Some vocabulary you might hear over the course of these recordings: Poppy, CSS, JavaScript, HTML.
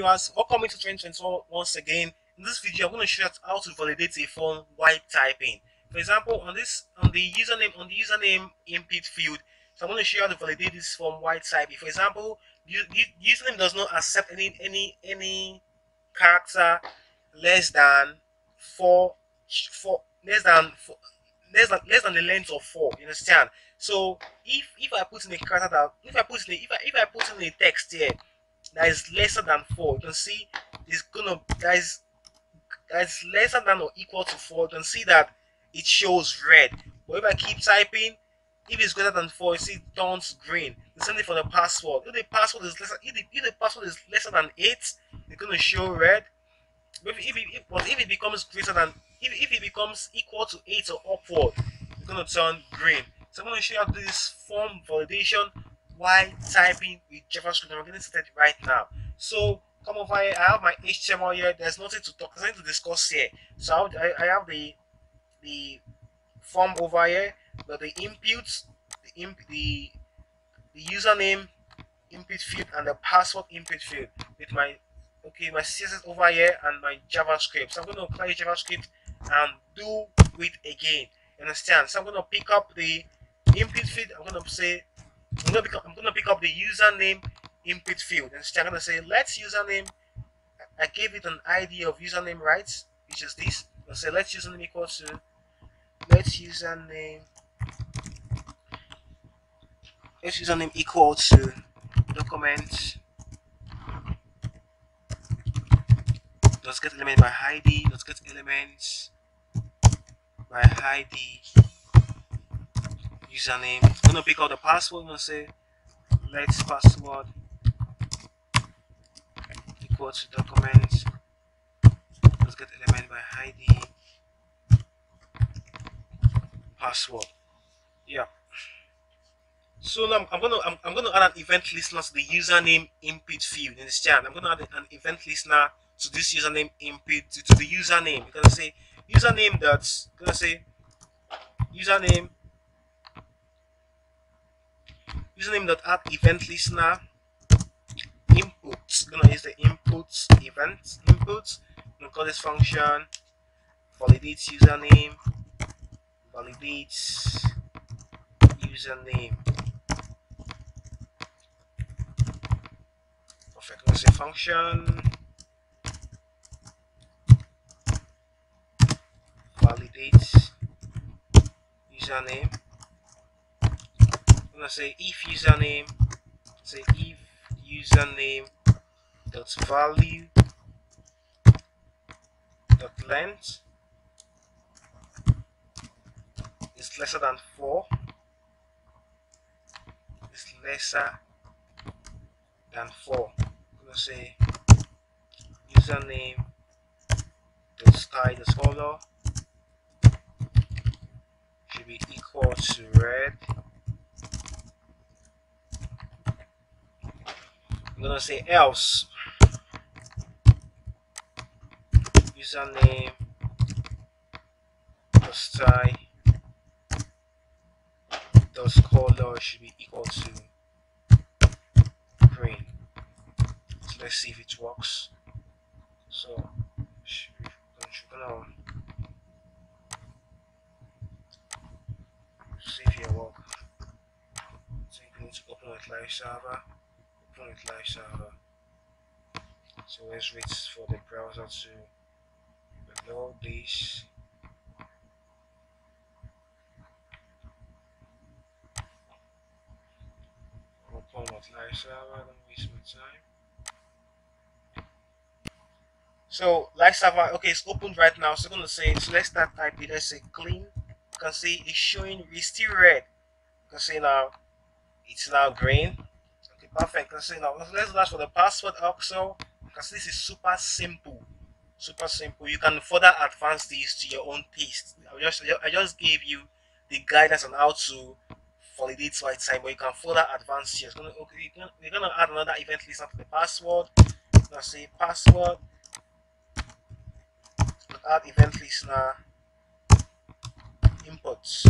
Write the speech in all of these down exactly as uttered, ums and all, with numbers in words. viewers, welcome to twenty twenty-one once again. In this video, I'm going to show you how to validate a phone while typing. For example, on this on the username on the username input field, so I'm going to show you how to validate this form while typing. For example, the username does not accept any any any character less than four four less than four, less than less than the length of four. You understand? So if if I put in a character that if I put in a, if I if I put in a text here that is lesser than four, you can see it's gonna that is that is lesser than or equal to four. You can see that it shows red. But if I keep typing, if it's greater than four, you see it turns green. The same thing for the password. If the password is lesser, if the, if the password is lesser than eight, it's gonna show red. But if it, if, but if it becomes greater than if if it becomes equal to eight or upward, it's gonna turn green. So I'm gonna show you how to do this form validation while typing with JavaScript. I'm getting started right now. So come over here. I have my H T M L here. There's nothing to talk, nothing to discuss here. So I, would, I, I have the the form over here, but the inputs, the, imp, the the username input field and the password input field with my okay my C S S over here and my JavaScript. So I'm gonna apply JavaScript and do it again. You understand? So I'm gonna pick up the input field. I'm gonna say I'm gonna pick up, I'm gonna pick up the username input field. And so I'm gonna say let's username. I gave it an I D of username, right? Which is this. I'll say let's username equal to let's username let's username equal to document let's get element by I D let's get elements by I D username. I'm gonna pick out the password. I'm gonna say let's password equal to document let's get element by I D password. Yeah. So now I'm gonna I'm, I'm gonna add an event listener to the username input field. You understand? I'm gonna add an event listener to this username input to, to the username. You're gonna say username that's gonna say username username dot add event listener inputs. I'm gonna use the inputs event inputs. I'm gonna call this function validate username. Validates username. Perfect. Let's say function validates username. I'm gonna say if username. Say if username dot value dot length is lesser than four. It's lesser than four. I'm gonna say username dot sky dot color should be equal to red. I'm gonna say else username dot sky color should be equal to green. So let's see if it works. So we're gonna see if it works. So you need to open it live server. Open it live server. So let's wait for the browser to load this. So live server, okay, it's open right now. So I'm gonna say, so let's start typing. Let's say clean. You can see it's showing it's still red. You can see now it's now green. Okay, perfect. You can see now let's ask for the password also, because this is super simple. Super simple. You can further advance this to your own taste. I just I just gave you the guidance on how to validate while typing, but you can further advance here. Gonna, okay, gonna, we're gonna add another event listener to the password. I'm gonna say password. Add event listener inputs.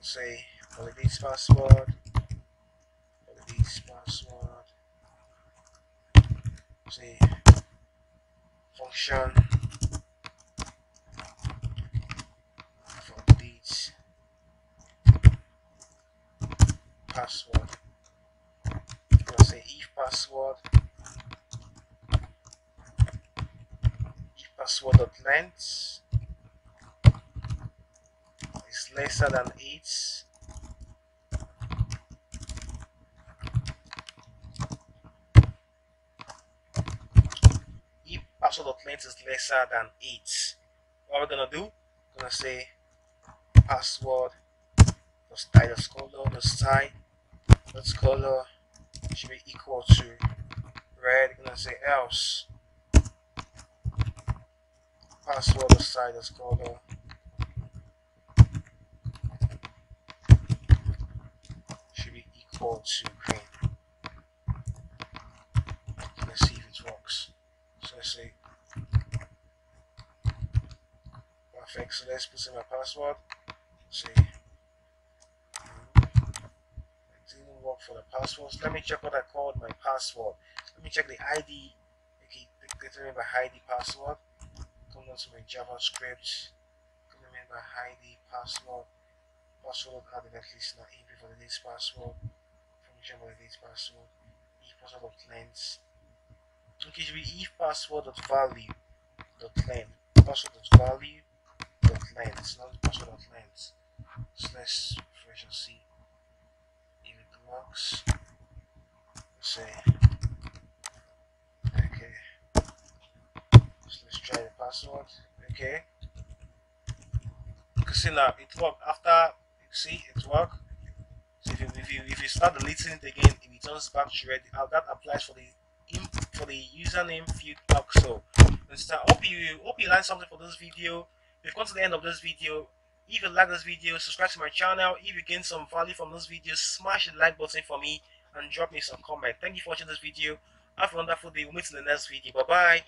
Say validate password. Validate password. als die function forbids password. It will say if password if password dot length is lesser than eight. Password length is lesser than eight. What we're gonna do? We're gonna say password plus title color plus type plus color should be equal to red. We're gonna say else password plus title color should be equal to green. Let's see if it works. So let's say. Perfect. So let's put in my password. See, it didn't work for the passwords. Let me check what I called my password. Let me check the I D. Okay, determine by I D password. Come down to my JavaScript. Determine by I D password. Password added at least not in before this password. Function by this password. If password of length. Okay, should be if password dot value dot length. Password dot value. Length, not password of length. So let's refresh and see if it works. Let's say, okay. So let's try the password. Okay. You can see now it worked. After you see it worked. So if you, if you if you start deleting it again, it returns back to red. That applies for the for the username field also. So hope you hope you learned something for this video. We've come to the end of this video. If you like this video, subscribe to my channel. If you gain some value from this video, smash the like button for me and drop me some comment. Thank you for watching this video. Have a wonderful day. We'll meet in the next video. Bye bye.